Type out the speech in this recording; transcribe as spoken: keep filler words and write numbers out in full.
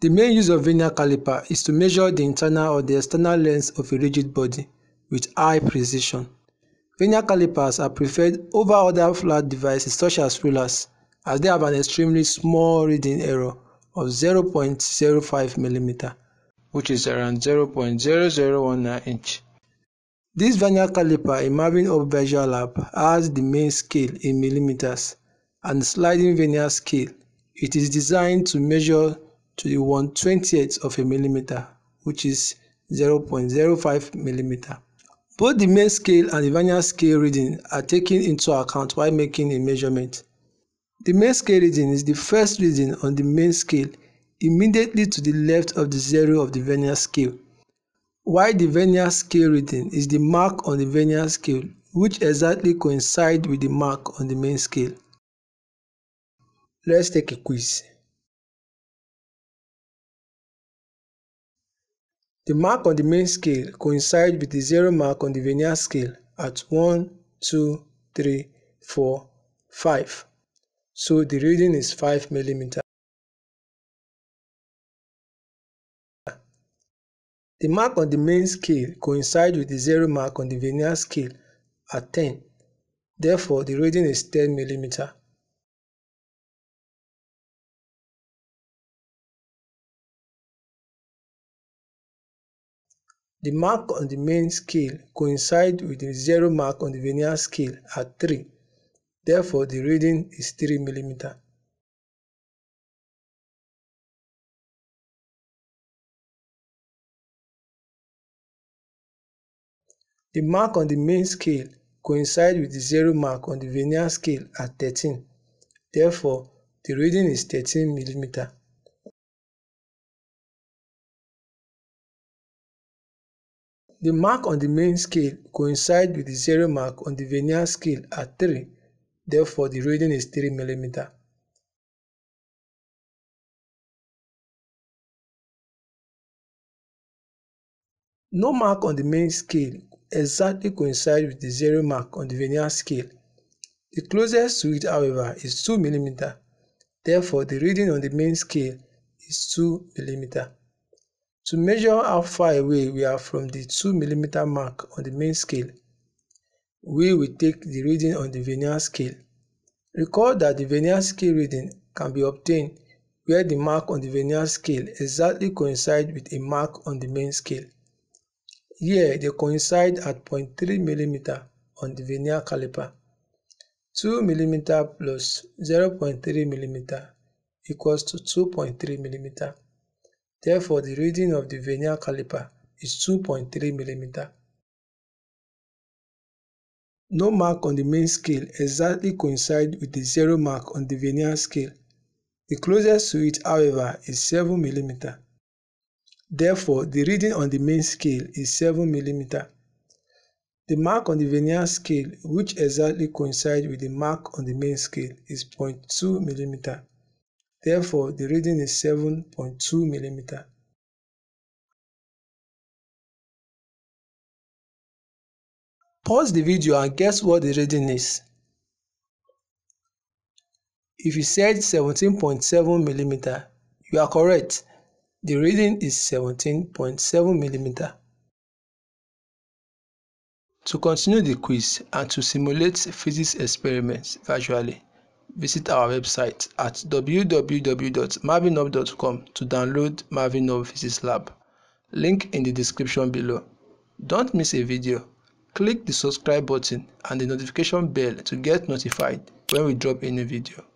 The main use of vernier caliper is to measure the internal or the external length of a rigid body with high precision. Vernier calipers are preferred over other flat devices such as rulers, as they have an extremely small reading error of zero point zero five millimeters, which is around zero point zero zero one nine inches. This vernier caliper in Mavinhub Visual Lab has the main scale in millimeters and the sliding vernier scale. It is designed to measure to the one twentieth of a millimeter, which is zero point zero five millimeters. Both the main scale and the vernier scale reading are taken into account while making a measurement. The main scale reading is the first reading on the main scale immediately to the left of the zero of the vernier scale, while the vernier scale reading is the mark on the vernier scale, which exactly coincides with the mark on the main scale. Let's take a quiz. The mark on the main scale coincides with the zero mark on the vernier scale at one, two, three, four, five. So the reading is five millimeters. The mark on the main scale coincides with the zero mark on the vernier scale at ten. Therefore, the reading is ten millimeters. The mark on the main scale coincides with the zero mark on the vernier scale at three. Therefore, the reading is three millimeters. The mark on the main scale coincides with the zero mark on the vernier scale at thirteen. Therefore, the reading is thirteen millimeters. The mark on the main scale coincides with the zero mark on the vernier scale at three, therefore the reading is three millimeters. No mark on the main scale exactly coincides with the zero mark on the vernier scale. The closest to it, however, is two millimeters, therefore the reading on the main scale is two millimeters. To measure how far away we are from the two millimeter mark on the main scale, we will take the reading on the vernier scale. Recall that the vernier scale reading can be obtained where the mark on the vernier scale exactly coincides with a mark on the main scale. Here, they coincide at zero point three millimeters on the vernier caliper. two millimeters plus zero point three millimeters equals to two point three millimeters. Therefore, the reading of the vernier caliper is two point three millimeters. No mark on the main scale exactly coincides with the zero mark on the vernier scale. The closest to it, however, is seven millimeters. Therefore, the reading on the main scale is seven millimeters. The mark on the vernier scale, which exactly coincides with the mark on the main scale, is zero point two millimeters. Therefore, the reading is seven point two millimeters. Pause the video and guess what the reading is. If you said seventeen point seven millimeters, you are correct. The reading is seventeen point seven millimeters. To continue the quiz and to simulate physics experiments virtually, visit our website at w w w dot mavinhub dot com to download Mavinhub Visual Lab. Link in the description below. Don't miss a video. Click the subscribe button and the notification bell to get notified when we drop a new video.